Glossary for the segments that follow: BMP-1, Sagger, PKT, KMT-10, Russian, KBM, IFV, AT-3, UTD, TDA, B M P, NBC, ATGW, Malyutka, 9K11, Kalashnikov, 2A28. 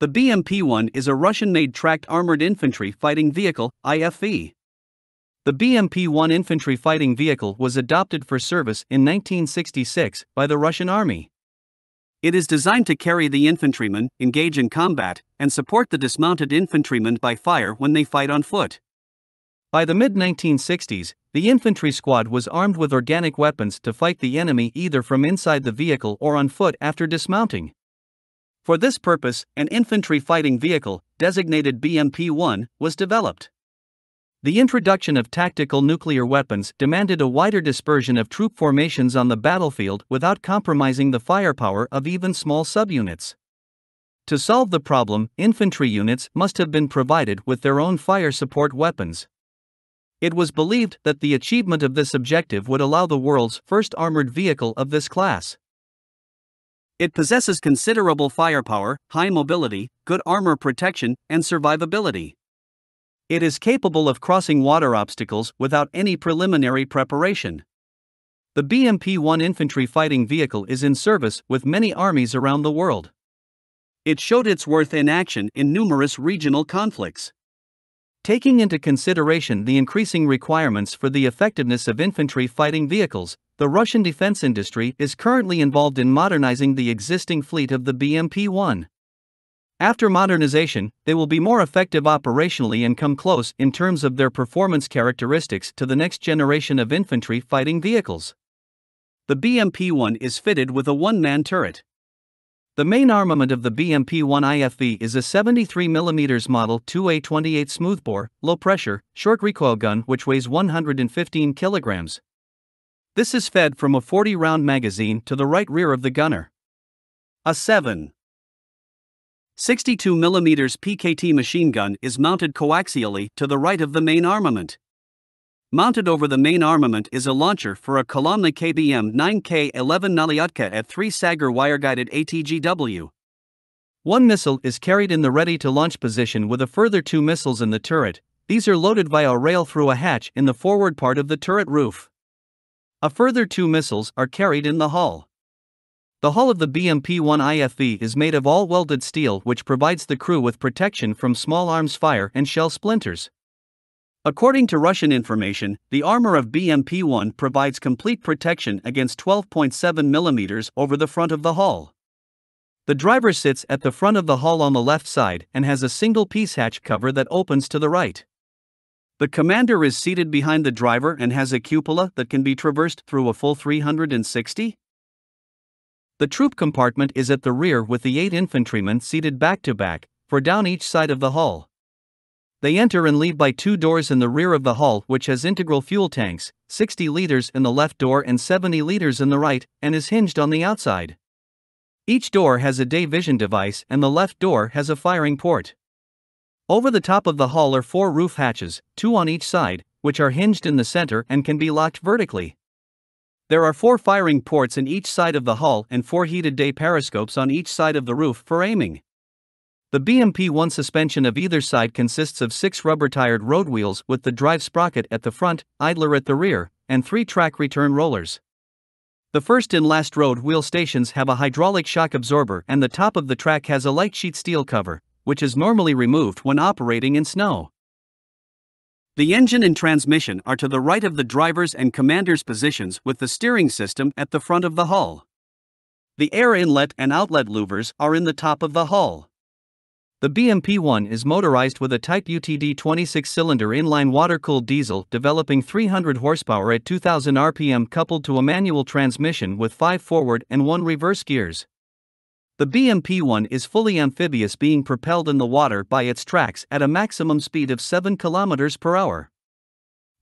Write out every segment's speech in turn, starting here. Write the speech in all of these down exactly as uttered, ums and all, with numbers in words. The B M P one is a Russian-made tracked armored infantry fighting vehicle, I F V. The B M P one infantry fighting vehicle was adopted for service in nineteen sixty-six by the Russian Army. It is designed to carry the infantrymen, engage in combat, and support the dismounted infantrymen by fire when they fight on foot. By the mid nineteen sixties, the infantry squad was armed with organic weapons to fight the enemy either from inside the vehicle or on foot after dismounting. For this purpose, an infantry fighting vehicle, designated B M P one, was developed. The introduction of tactical nuclear weapons demanded a wider dispersion of troop formations on the battlefield without compromising the firepower of even small subunits. To solve the problem, infantry units must have been provided with their own fire support weapons. It was believed that the achievement of this objective would allow the world's first armored vehicle of this class. It possesses considerable firepower, high mobility, good armor protection, and survivability. It is capable of crossing water obstacles without any preliminary preparation. The B M P one infantry fighting vehicle is in service with many armies around the world. It showed its worth in action in numerous regional conflicts. Taking into consideration the increasing requirements for the effectiveness of infantry fighting vehicles, the Russian defense industry is currently involved in modernizing the existing fleet of the B M P one. After modernization, they will be more effective operationally and come close in terms of their performance characteristics to the next generation of infantry fighting vehicles. The B M P one is fitted with a one-man turret. The main armament of the B M P one I F V is a seventy-three millimeter model two A twenty-eight smoothbore, low-pressure, short recoil gun which weighs one hundred fifteen kilograms. This is fed from a forty round magazine to the right rear of the gunner. A seven point six two millimeter P K T machine gun is mounted coaxially to the right of the main armament. Mounted over the main armament is a launcher for a Kalashnikov K B M nine K eleven Malyutka A T three Sagger wire-guided A T G W. One missile is carried in the ready-to-launch position with a further two missiles in the turret. These are loaded via a rail through a hatch in the forward part of the turret roof. A further two missiles are carried in the hull. The hull of the B M P one I F V is made of all welded steel which provides the crew with protection from small arms fire and shell splinters. According to Russian information, the armor of B M P one provides complete protection against twelve point seven millimeters over the front of the hull. The driver sits at the front of the hull on the left side and has a single piece hatch cover that opens to the right. The commander is seated behind the driver and has a cupola that can be traversed through a full three hundred sixty. The troop compartment is at the rear with the eight infantrymen seated back to back, for down each side of the hull. They enter and leave by two doors in the rear of the hull which has integral fuel tanks, sixty liters in the left door and seventy liters in the right, and is hinged on the outside. Each door has a day vision device and the left door has a firing port. Over the top of the hull are four roof hatches, two on each side, which are hinged in the center and can be locked vertically. There are four firing ports in each side of the hull and four heated day periscopes on each side of the roof for aiming. The B M P one suspension of either side consists of six rubber-tired road wheels with the drive sprocket at the front, idler at the rear, and three track return rollers. The first and last road wheel stations have a hydraulic shock absorber and the top of the track has a light sheet steel cover, which is normally removed when operating in snow. The engine and transmission are to the right of the driver's and commander's positions with the steering system at the front of the hull. The air inlet and outlet louvers are in the top of the hull. The B M P one is motorized with a Type U T D twenty-six cylinder inline water-cooled diesel developing three hundred horsepower at two thousand R P M coupled to a manual transmission with five forward and one reverse gears. The B M P one is fully amphibious, being propelled in the water by its tracks at a maximum speed of seven kilometers per hour.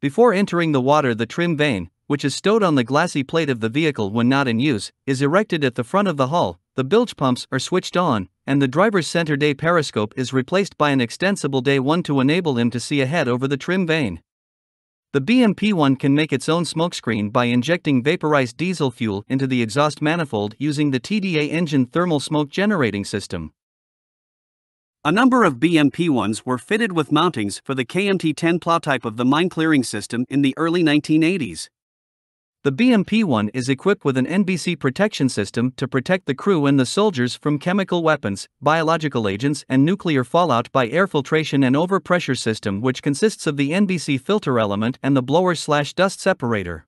Before entering the water, the trim vane, which is stowed on the glassy plate of the vehicle when not in use, is erected at the front of the hull, the bilge pumps are switched on, and the driver's center day periscope is replaced by an extensible day one to enable him to see ahead over the trim vane. The B M P one can make its own smokescreen by injecting vaporized diesel fuel into the exhaust manifold using the T D A engine thermal smoke generating system. A number of B M P ones were fitted with mountings for the K M T ten plow type of the mine clearing system in the early nineteen eighties. The B M P one is equipped with an N B C protection system to protect the crew and the soldiers from chemical weapons, biological agents and nuclear fallout by air filtration and overpressure system, which consists of the N B C filter element and the blower slash dust separator.